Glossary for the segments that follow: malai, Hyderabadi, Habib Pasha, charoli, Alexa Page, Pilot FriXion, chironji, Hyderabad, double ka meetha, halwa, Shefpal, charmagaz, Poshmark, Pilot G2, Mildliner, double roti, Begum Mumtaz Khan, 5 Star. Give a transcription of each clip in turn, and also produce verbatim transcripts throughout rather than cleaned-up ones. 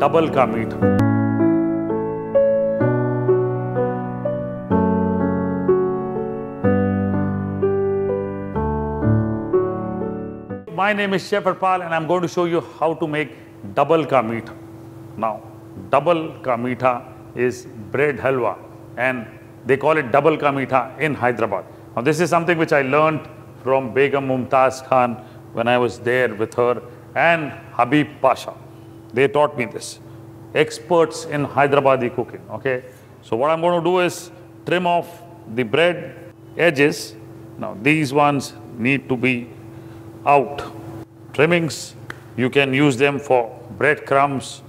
Double का मीठा। My name is Shefpal and I'm going to show you how to make double ka meetha. Now, double ka meetha is bread halwa and they call it double ka meetha in Hyderabad. Now, this is something which I learned from Begum Mumtaz Khan when I was there with her, and Habib Pasha. They taught me this. Experts in Hyderabadi cooking, okay? So what I'm going to do is trim off the bread edges. Now, these ones need to be out. Trimmings, you can use them for breadcrumbs,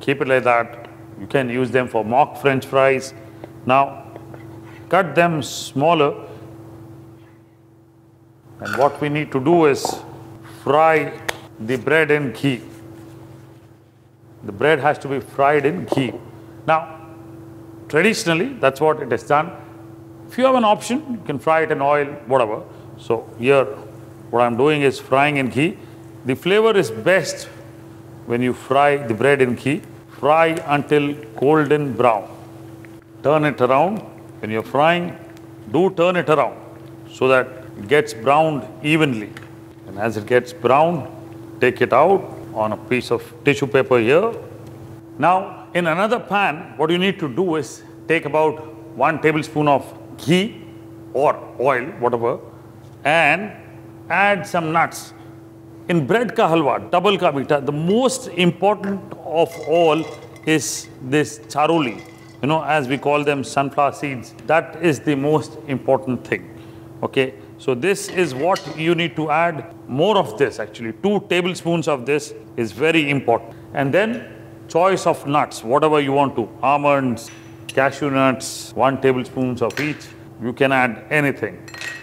keep it like that. You can use them for mock French fries. Now, cut them smaller. And what we need to do is fry the bread in ghee. The bread has to be fried in ghee. Now, traditionally, that's what it is done. If you have an option, you can fry it in oil, whatever. So here, what I'm doing is frying in ghee. The flavor is best when you fry the bread in ghee. Fry until golden brown. Turn it around. When you're frying, do turn it around so that it gets browned evenly. And as it gets brown, take it out on a piece of tissue paper here. Now, in another pan, what you need to do is take about one tablespoon of ghee or oil, whatever, and add some nuts. In bread ka halwa, double ka meetha, the most important of all is this charoli. You know, as we call them sunflower seeds. That is the most important thing. Okay, so this is what you need to add. More of this actually. Two tablespoons of this is very important. And then choice of nuts, whatever you want to. Almonds, cashew nuts, one tablespoon of each. You can add anything.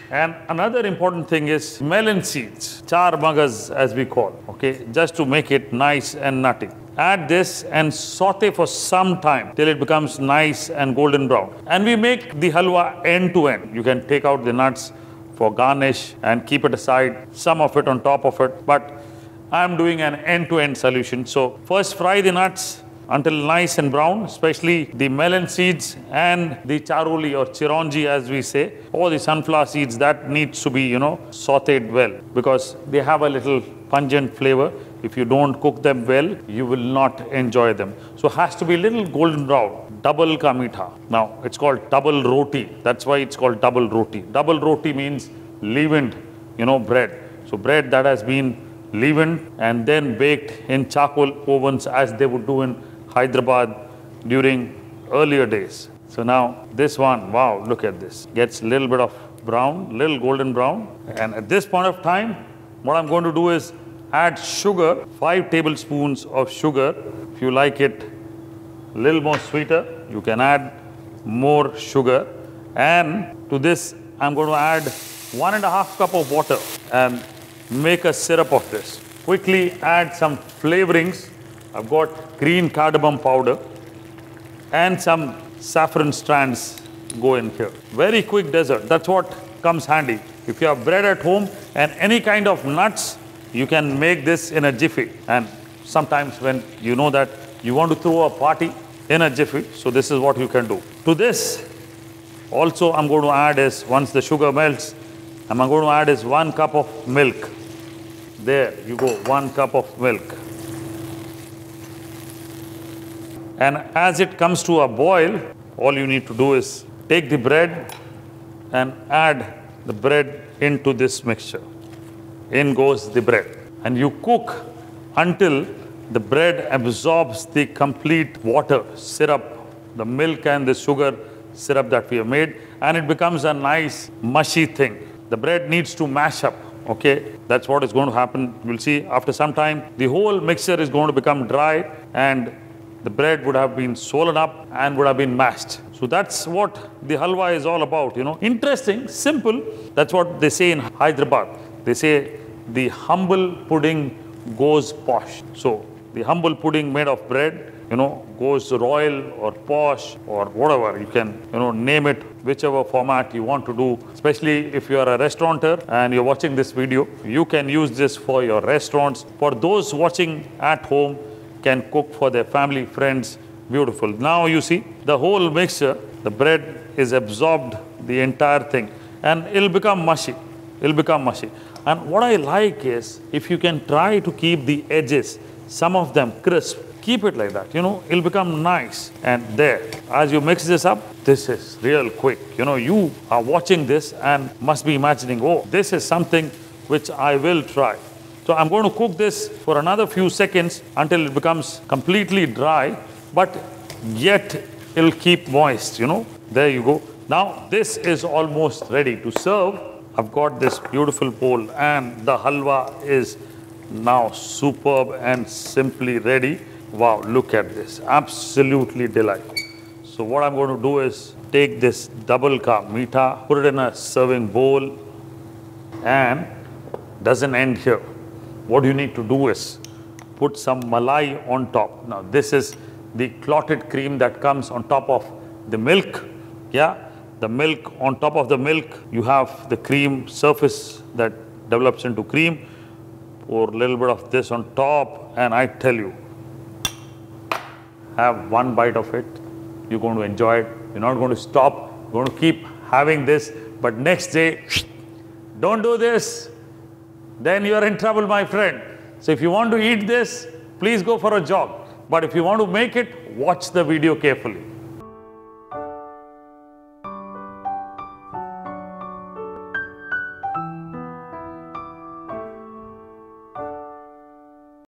And another important thing is melon seeds, charmagaz as we call, okay, just to make it nice and nutty. Add this and saute for some time till it becomes nice and golden brown. And we make the halwa end to end. You can take out the nuts for garnish and keep it aside, some of it on top of it. But I'm doing an end to end solution. So first fry the nuts until nice and brown, especially the melon seeds and the charoli or chironji as we say, or the sunflower seeds, that needs to be, you know, sauteed well because they have a little pungent flavor. If you don't cook them well, you will not enjoy them. So it has to be a little golden brown, double ka meetha. Now, it's called double roti. That's why it's called double roti. Double roti means leavened, you know, bread. So bread that has been leavened and then baked in charcoal ovens as they would do in Hyderabad during earlier days. So now this one, wow, look at this. Gets a little bit of brown, little golden brown. And at this point of time, what I'm going to do is add sugar, five tablespoons of sugar. If you like it a little more sweeter, you can add more sugar. And to this, I'm going to add one and a half cup of water and make a syrup of this. Quickly add some flavorings. I've got green cardamom powder and some saffron strands go in here. Very quick dessert. That's what comes handy. If you have bread at home and any kind of nuts, you can make this in a jiffy. And sometimes when you know that you want to throw a party in a jiffy, so this is what you can do. To this, also I'm going to add is, once the sugar melts, I'm going to add is one cup of milk. There you go, one cup of milk. And as it comes to a boil, all you need to do is take the bread and add the bread into this mixture. In goes the bread. And you cook until the bread absorbs the complete water syrup, the milk and the sugar syrup that we have made, and it becomes a nice mushy thing. The bread needs to mash up, okay? That's what is going to happen. You'll see after some time, the whole mixture is going to become dry and the bread would have been swollen up and would have been mashed. So that's what the halwa is all about, you know. Interesting, simple. That's what they say in Hyderabad. They say the humble pudding goes posh. So the humble pudding made of bread, you know, goes royal or posh or whatever. You can, you know, name it whichever format you want to do. Especially if you are a restaurateur and you're watching this video, you can use this for your restaurants. For those watching at home, can cook for their family, friends, beautiful. Now you see, the whole mixture, the bread is absorbed, the entire thing, and it'll become mushy, it'll become mushy. And what I like is, if you can try to keep the edges, some of them crisp, keep it like that, you know, it'll become nice. And there, as you mix this up, this is real quick. You know, you are watching this and must be imagining, oh, this is something which I will try. So I'm going to cook this for another few seconds until it becomes completely dry, but yet it'll keep moist, you know. There you go. Now, this is almost ready to serve. I've got this beautiful bowl and the halwa is now superb and simply ready. Wow, look at this, absolutely delightful. So what I'm going to do is take this double ka meetha, put it in a serving bowl, and doesn't end here. What you need to do is put some malai on top. Now this is the clotted cream that comes on top of the milk, yeah? The milk, on top of the milk, you have the cream surface that develops into cream. Pour a little bit of this on top and I tell you, have one bite of it, you're going to enjoy it. You're not going to stop, you're going to keep having this, but next day, don't do this, then you're in trouble, my friend. So if you want to eat this, please go for a jog. But if you want to make it, watch the video carefully.